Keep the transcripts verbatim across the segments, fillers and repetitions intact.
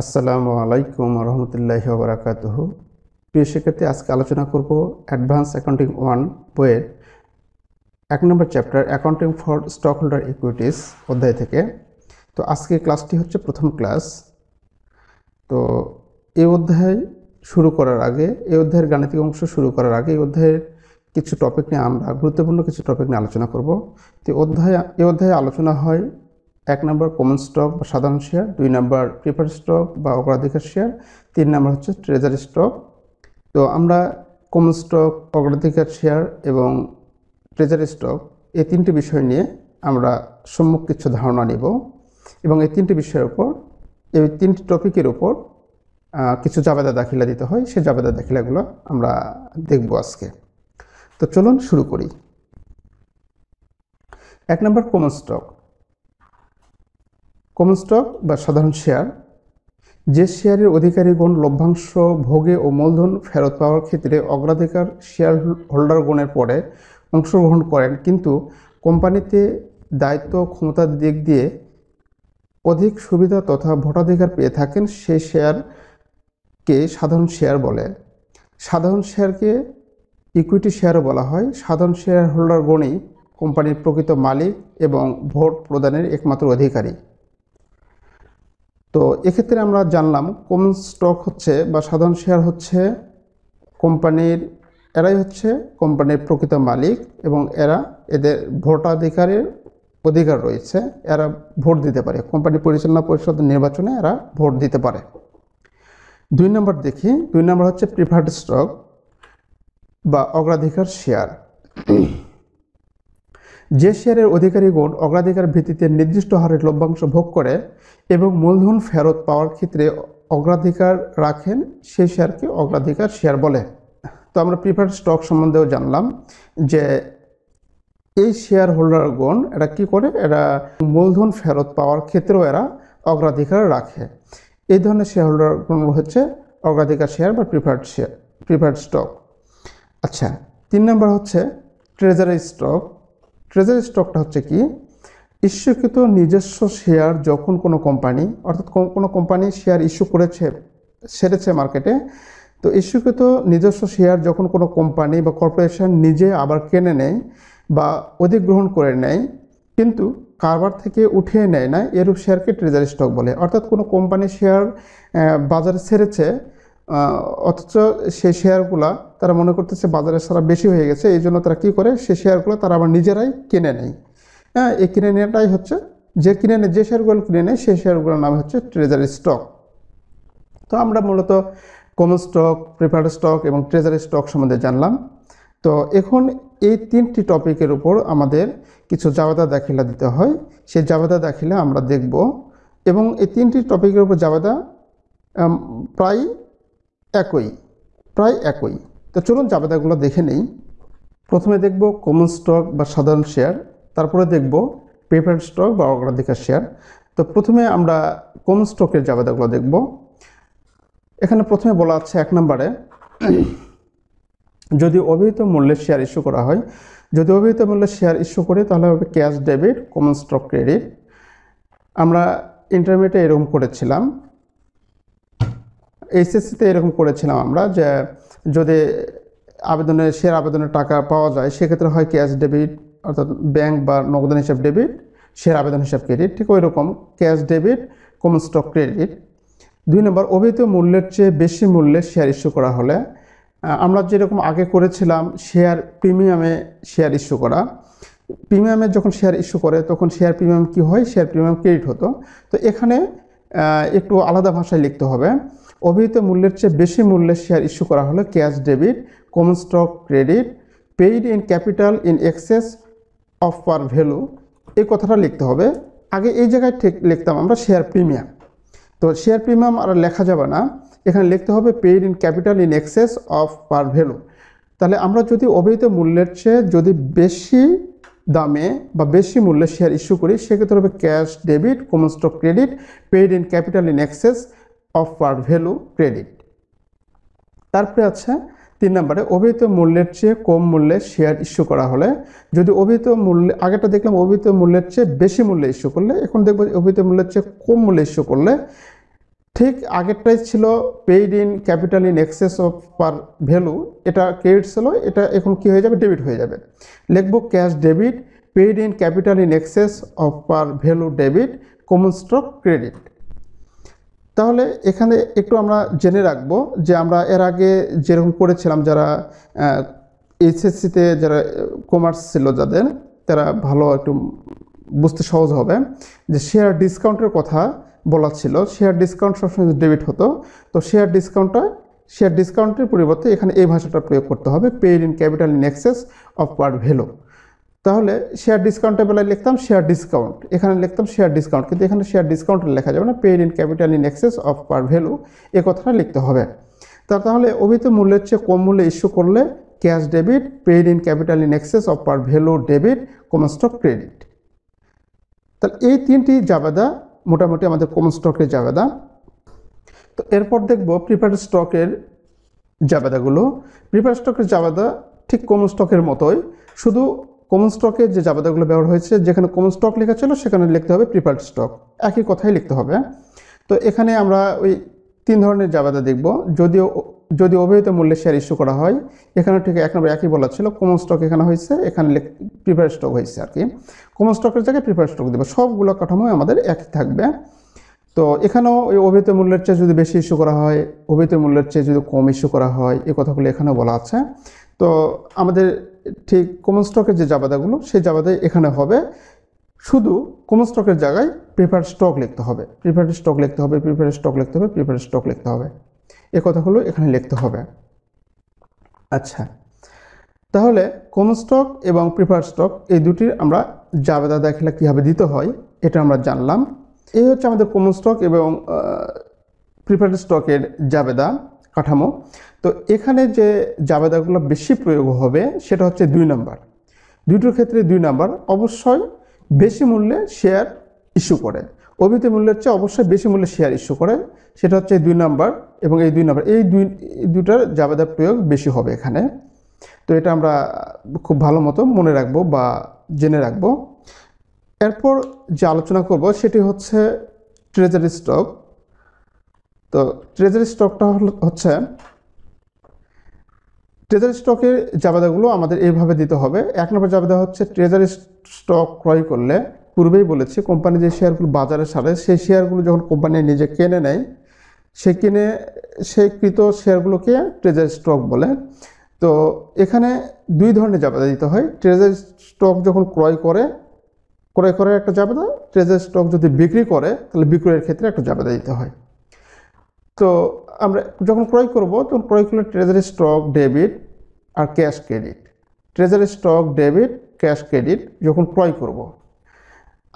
আসসালামু আলাইকুম ওয়া রাহমাতুল্লাহি ওয়া বারাকাতুহু। প্রিয় শিক্ষার্থী, আজকে আলোচনা করব অ্যাডভান্স অ্যাকাউন্টিং ওয়ান বইয়ের এক নম্বর chapter accounting for stock holder equities অধ্যায় থেকে। তো আজকে ক্লাসটি হচ্ছে প্রথম ক্লাস। তো এই অধ্যায় শুরু করার আগে, এই অধ্যায়ের গাণিতিক অংশ শুরু করার আগে এই অধ্যায়ের কিছু টপিক নিয়ে আমরা গুরুত্বপূর্ণ কিছু টপিক নিয়ে আলোচনা করব। তো অধ্যায় এই অধ্যায়ে আলোচনা হয় এক নম্বর কমন স্টক বা সাধারণ শেয়ার, দুই নম্বর প্রিফার স্টক বা অগ্রাধিকার শেয়ার, তিন নম্বর হচ্ছে ট্রেজারি স্টক। তো আমরা কমন স্টক, অগ্রাধিকার শেয়ার এবং ট্রেজারি স্টক এই তিনটি বিষয় নিয়ে আমরা সম্মুখ কিছু ধারণা নেব এবং এই তিনটি বিষয়ের উপর, এই তিনটি টপিকের উপর কিছু জাবেদা দাখিলা দিতে হয়, সেই জাবেদা দাখিলাগুলো আমরা দেখব আজকে। তো চলুন শুরু করি। এক নম্বর কমন স্টক। কমন স্টক বা সাধারণ শেয়ার যে শেয়ারের অধিকারীগণ লভ্যাংশ ভোগে ও মূলধন ফেরত পাওয়ার ক্ষেত্রে অগ্রাধিকার শেয়ার হোল্ডারগণের পরে অংশগ্রহণ করেন, কিন্তু কোম্পানিতে দায়িত্ব ক্ষমতার দিক দিয়ে অধিক সুবিধা তথা ভোটাধিকার পেয়ে থাকেন, সেই শেয়ারকে সাধারণ শেয়ার বলে। সাধারণ শেয়ারকে ইকুইটি শেয়ারও বলা হয়। সাধারণ শেয়ার হোল্ডারগণই কোম্পানির প্রকৃত মালিক এবং ভোট প্রদানের একমাত্র অধিকারী। তো এক্ষেত্রে আমরা জানলাম কমন স্টক হচ্ছে বা সাধারণ শেয়ার হচ্ছে কোম্পানির, এরাই হচ্ছে কোম্পানির প্রকৃত মালিক এবং এরা, এদের ভোটাধিকারের অধিকার রয়েছে, এরা ভোট দিতে পারে কোম্পানি পরিচালনা পরিষদ নির্বাচনে, এরা ভোট দিতে পারে। দুই নম্বর দেখি, দুই নম্বর হচ্ছে প্রিফার্ড স্টক বা অগ্রাধিকার শেয়ার। যে শেয়ারের অধিকারীগণ অগ্রাধিকার ভিত্তিতে নির্দিষ্ট হারে লভ্যাংশ ভোগ করে এবং মূলধন ফেরত পাওয়ার ক্ষেত্রে অগ্রাধিকার রাখেন, সেই শেয়ারকে অগ্রাধিকার শেয়ার বলে। তো আমরা প্রিফার্ড স্টক সম্বন্ধেও জানলাম যে এই শেয়ার হোল্ডারগণ এরা কী করে, এরা মূলধন ফেরত পাওয়ার ক্ষেত্রেও এরা অগ্রাধিকার রাখে। এই ধরনের শেয়ার হোল্ডারগণ হচ্ছে অগ্রাধিকার শেয়ার বা প্রিফার্ড শেয়ার, প্রিফার্ড স্টক। আচ্ছা, তিন নম্বর হচ্ছে ট্রেজারি স্টক। ট্রেজারি স্টকটা হচ্ছে কি, ইস্যুকৃত নিজস্ব শেয়ার যখন কোনো কোম্পানি, অর্থাৎ কোনো কোম্পানি শেয়ার ইস্যু করেছে, সেরেছে মার্কেটে, তো ইস্যুকৃত নিজস্ব শেয়ার যখন কোনো কোম্পানি বা কর্পোরেশন নিজে আবার কিনে নেয় বা অধিগ্রহণ করে নেয় কিন্তু কারবার থেকে উঠিয়ে নেয় না, এরূপ শেয়ারকে ট্রেজারি স্টক বলে। অর্থাৎ কোনো কোম্পানি শেয়ার বাজারে ছেড়েছে, অথচ সেই শেয়ারগুলো তারা মনে করতেছে বাজারের সারা বেশি হয়ে গেছে, এই জন্য তারা কী করে, সেই শেয়ারগুলো তারা আবার নিজেরাই কিনে নেয়। হ্যাঁ, এই কিনে নেওয়াটাই হচ্ছে, যে কিনে নেয়, যে শেয়ারগুলো কিনে নেয় সেই শেয়ারগুলোর নাম হচ্ছে ট্রেজারি স্টক। তো আমরা মূলত কমন স্টক, প্রিফার্ড স্টক এবং ট্রেজারি স্টক সম্বন্ধে জানলাম। তো এখন এই তিনটি টপিকের উপর আমাদের কিছু জাবেদা দাখিলা দিতে হয়, সেই জাবেদা দাখিলা আমরা দেখব এবং এই তিনটি টপিকের উপর জাবেদা প্রায় একই, প্রায় একই। তো চলুন জাবেদাগুলো দেখে নেই। প্রথমে দেখব কমন স্টক বা সাধারণ শেয়ার, তারপরে দেখব প্রিফার্ড স্টক বা অগ্রাধিকার শেয়ার। তো প্রথমে আমরা কমন স্টকের জাবেদাগুলো দেখব। এখানে প্রথমে বলা আছে এক নম্বরে, যদি অভিহিত মূল্যের শেয়ার ইস্যু করা হয়, যদি অভিহিত মূল্যের শেয়ার ইস্যু করে তাহলে হবে cash debit, common stock credit. আমরা ইন্টারমিডিয়েটে এরকম করেছিলাম, এইচএসসিতে এরকম করেছিলাম আমরা, যে যদি আবেদনের শেয়ার আবেদনের টাকা পাওয়া যায় সেক্ষেত্রে হয় ক্যাশ ডেবিট, অর্থাৎ ব্যাংক বা নগদান হিসাব ডেবিট, শেয়ার আবেদন হিসাব ক্রেডিট। ঠিক ওই রকম cash debit, common stock credit. দুই নম্বর, অভিহিত মূল্যের চেয়ে বেশি মূল্যে শেয়ার ইস্যু করা হলে, আমরা যেরকম আগে করেছিলাম শেয়ার প্রিমিয়ামে শেয়ার ইস্যু করা, প্রিমিয়ামে যখন শেয়ার ইস্যু করে তখন শেয়ার প্রিমিয়াম কি হয়, শেয়ার প্রিমিয়াম ক্রেডিট হতো। তো এখানে একটু আলাদা ভাষায় লিখতে হবে, অভিহিত মূল্যের চেয়ে বেশি মূল্যে শেয়ার ইস্যু করা হলো cash debit, common stock credit, paid in capital in excess of par value, এই কথাটা লিখতে হবে। আগে এই জায়গায় ঠিক লিখতাম আমরা শেয়ার প্রিমিয়াম, তো শেয়ার প্রিমিয়াম আর লেখা যাবে না, এখানে লিখতে হবে paid in capital in excess of par value. তাহলে আমরা যদি অভিহিত মূল্যের চেয়ে যদি বেশি দামে বা বেশি মূল্যে শেয়ার ইস্যু করি সেক্ষেত্রে হবে cash debit, common stock credit, paid in capital in excess of par value credit. তারপরে আছে তিন নম্বরে, অভিহিত মূল্যের চেয়ে কম মূল্যে শেয়ার ইস্যু করা হলে, যদি অভিহিত মূল্য, আগেটা দেখলাম অভিহিত মূল্যের চেয়ে বেশি মূল্যে ইস্যু করলে, এখন দেখব অভিহিত মূল্যের চেয়ে কম মূল্যে ইস্যু করলে ठीक आगेरटाई छिलो paid in capital in excess of par value Etah credit छिलो एटा एखन कि हये जाबे डेबिट हये जाबे लिखबो cash debit paid in capital in excess of par value debit common stock credit. ताहले एखाने एकटू आमरा जेने राखबो जे आमरा एर आगे जेरकम करेछिलाम जारा एसएससी ते जारा कमार्स छिलो जादेर तारा भालो एकटू बुझते सहज होबे जे शेयर डिसकाउंटेर कथा বলা ছিল শেয়ার ডিসকাউন্ট সবসময় ডেবিট হতো তো শেয়ার ডিসকাউন্টটা শেয়ার ডিসকাউন্টের পরিবর্তে এখানে এই ভাষাটা প্রয়োগ করতে হবে paid in capital in excess of par value. তাহলে শেয়ার ডিসকাউন্টের বেলায় লিখতাম শেয়ার ডিসকাউন্ট এখানে লিখতাম শেয়ার ডিসকাউন্ট কিন্তু এখানে শেয়ার ডিসকাউন্ট লেখা যাবে না paid in capital in excess of par value এই কথাটা লিখতে হবে। তাহলে অভিহিত মূল্যের চেয়ে কম মূল্যে ইস্যু করলে cash debit paid in capital in excess of par value debit common stock credit. তাহলে এই তিনটি জাবেদা मोटामुटी आमादेर कमन स्टकेर जाबेदा। तो एरपर देखबो प्रिफार्ड स्टकेर जाबेदागुलो। प्रिफार्ड स्टकेर जाबेदा ठीक कमन स्टकेर मतोई शुधु कमन स्टकेर जे जाबेदागुलो व्यवहार होयेछे जेखाने कमन स्टक लेखा छिलो सेखाने लिखते होबे प्रिफार्ड स्टक एकई कथाई लिखते होबे। तो एखाने आमरा ओई तीन धरनेर जाबेदा देखबो जदिओ जदि अभिहित मूल्य शेयर इस्यू करा हय एखाने ठीक एक नम्बर एकई बला छिलो कमन स्टक एखाने हयेछे एखाने प्रिफार्ड स्टक हयेछे आर कि कमन स्टकेर जगह प्रिफार्ड स्टक देब सबगुलो काठामो आमादेर एकई थाकबे। तो एखानेओ ओई अभिहित मूल्येर चेये जदि बेशी इस्यू करा हय अभिहित मूल्येर चेये जदि कम इस्यू करा हय एई कथागुलो एखाने बला आछे। तो आमादेर ठीक कमन स्टकेर जे जाबादागुलो सेई जाबादाई एखाने हबे शुधु कमन स्टकेर जगह प्रिफार्ड स्टक लिखते हबे प्रिफार्ड स्टक लिखते हबे प्रिफार्ड स्टक लिखते हबे प्रिफार्ड स्टक लिखते हबे एक कथागुलो एखाने लिखते हबे। अच्छा ताहले कमन स्टक एबं प्रिफार्ड स्टक एई दुटिर आमरा जाबेदा दाखिला किभाबे दिते हय एटा आमरा जानलाम। एई हच्छे आमादेर कमन स्टक एबं प्रिफार्ड स्टकेर जाबेदा काठामो। तो एखाने जे जाबेदागुलो बेशी प्रयोग होबे सेटा हच्छे दुई नाम्बार दुइटोर क्षेत्रे दुई नाम्बार अवश्यई बेशी मूल्ये शेयर इस्यू करे অভিহিত মূল্যের চেয়ে অবশ্যই বেশি মূল্যে শেয়ার ইস্যু করে সেটা হচ্ছে দুই নাম্বার এবং এই দুই নাম্বার এই দুই দুটার জাবেদার প্রয়োগ বেশি হবে এখানে। তো এটা আমরা খুব ভালো মতো মনে রাখবো বা জেনে রাখবো। এরপর যে আলোচনা করব সেটি হচ্ছে ট্রেজারি স্টক। তো ট্রেজারি স্টকটা হচ্ছে ট্রেজারি স্টকের জাবেদাগুলো আমাদের এইভাবে দিতে হবে। এক নম্বর জাবেদা হচ্ছে ট্রেজারি স্টক ক্রয় করলে पूर्वे बोलेছি কোম্পানি যে শেয়ারগুলো বাজারে ছাড়ে সেই শেয়ারগুলো যখন কোম্পানি নিজে কিনে নেয় সেই কিনে সেই কৃত শেয়ারগুলোকে ট্রেজারি স্টক বলে। তো এখানে দুই ধরনের জাবেদা দিতে হয় ট্রেজারি স্টক যখন ক্রয় করে ক্রয় করে একটা জাবেদা ট্রেজারি স্টক যদি বিক্রি করে তাহলে বিক্রয়ের ক্ষেত্রে একটা জাবেদা দিতে হয়। তো আমরা যখন ক্রয় করব তখন ক্রয় করলে ট্রেজারি স্টক ডেবিট আর cash credit treasury stock debit cash credit যখন ক্রয় করব।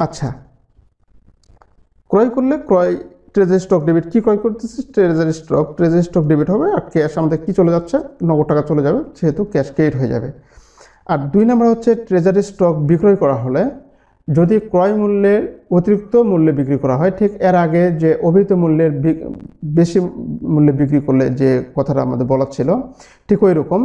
আচ্ছা ক্রয় করলে ক্রয় ট্রেজারি স্টক ডেবিট কি ক্রয় করতেছি treasury stock treasury stock debit হবে আর ক্যাশ আমাদের কি চলে যাচ্ছে নগদ টাকা চলে যাবে সেহেতু ক্যাশ ক্রেডিট হয়ে যাবে। আর দুই নাম্বার হচ্ছে ট্রেজারি স্টক বিক্রয় করা হলে যদি ক্রয় মূল্যের অতিরিক্ত মূল্যে বিক্রি করা হয় ঠিক এর আগে যে অভিহিত মূল্যের বেশি মূল্যে বিক্রি করলে যে কথাটা আমাদের বলা ছিল ঠিক ওই রকম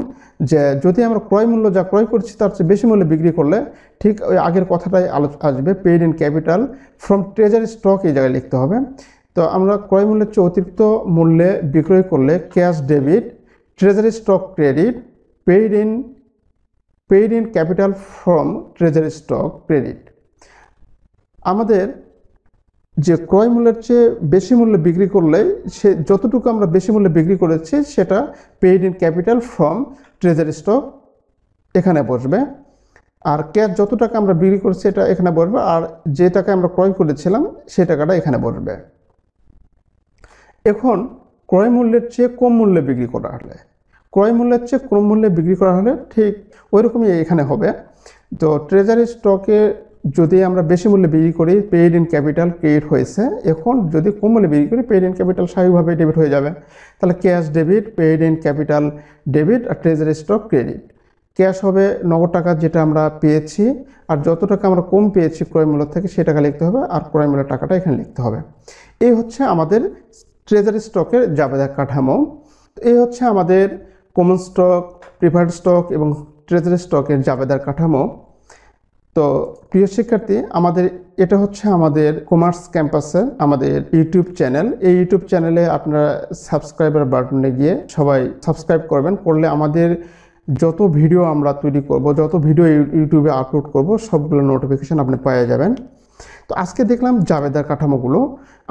যে যদি আমরা ক্রয় মূল্য যা ক্রয় করছি তার চেয়ে বেশি মূল্যে বিক্রি করলে ঠিক ওই আগের কথাটাই আসবে paid in capital from treasury stock এই জায়গায় লিখতে হবে। তো আমরা ক্রয় মূল্যের চেয়ে অতিরিক্ত মূল্যে বিক্রয় করলে cash debit treasury stock credit paid in paid in capital from treasury stock credit. আমাদের যে ক্রয় মূল্যের চেয়ে বেশি মূল্যে বিক্রি করলে সে যতটুকু আমরা বেশি মূল্যে বিক্রি করেছি সেটা paid in capital from treasury stock এখানে বসবে আর ক্যাশ যত টাকা আমরা বিক্রি করছি এটা এখানে বসবে আর যে টাকা আমরা ক্রয় করেছিলাম সেই টাকাটা এখানে বসবে। এখন ক্রয় মূল্যের চেয়ে কম মূল্যে বিক্রি করা হলে ক্রয় মূল্যের চেয়ে কম মূল্যে বিক্রি করা হলে ঠিক ওই রকমই এখানে হবে। তো ট্রেজারি স্টকে যদি আমরা বেশি মূল্যে বিক্রি করি পেইড ইন ক্যাপিটাল ক্রেডিট হয়েছে এখন যদি কম মূল্যে বিক্রি করি পেইড ইন ক্যাপিটাল স্বাভাবিকভাবে ডেবিট হয়ে যাবে। তাহলে cash debit paid in capital debit আর ট্রেজারি স্টক ক্রেডিট ক্যাশ হবে নগদ টাকা যেটা আমরা পেয়েছি আর যত টাকা আমরা কম পেয়েছি ক্রয় মূল্য থেকে সে টাকা লিখতে হবে আর ক্রয় মূল্যের টাকাটা এখানে লিখতে হবে। এই হচ্ছে আমাদের ট্রেজারি স্টকের জাবেদার কাঠামো। এই হচ্ছে আমাদের কমন স্টক প্রিফার্ড স্টক এবং ট্রেজারি স্টকের জাবেদার কাঠামো। तो प्रिय शिक्षार्थी एटा होच्छे आमादेर कमार्स कैम्पासेर आमादेर यूट्यूब चैनल ये यूट्यूब चैनले आपनारा सबसक्राइबर बाटने गिये सबाई सबसक्राइब करबेन करले आमादेर जतो भिडियो आमरा तैरि करब जतो भिडियो यूट्यूबे आपलोड करब सबगुलो नोटिफिकेशन आपनि पेये जाबेन। तो आज के देखलाम जावेदार काठामोगुलो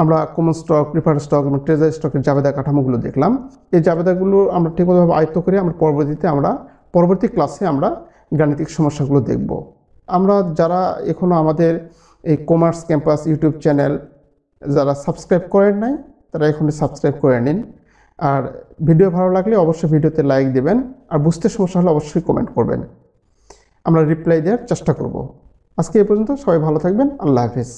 आमरा कमन स्टक प्रिफार्ड स्टक एबं ट्रेजारि स्टकेर जावेदार काठामोगुलो देखलाम। एई जावेदारगुलो आमरा ठीकमतोभाबे आयत्त करे आमरा परवर्तीते आमरा परवर्ती क्लासे आमरा गाणितिक समस्यागुलो देखब। आमरा जारा एखोनो आमादेर এই কমার্স ক্যাম্পাস ইউটিউব চ্যানেল যারা সাবস্ক্রাইব করেন নাই তারা এখনই সাবস্ক্রাইব করে নিন। আর ভিডিও ভালো লাগলে অবশ্যই ভিডিওতে লাইক দিবেন আর বুঝতে সমস্যা হলে অবশ্যই কমেন্ট করবেন, আমরা রিপ্লাই দেওয়ার চেষ্টা করব। আজকে এই পর্যন্ত, সবাই ভালো থাকবেন, আল্লাহ হাফেজ।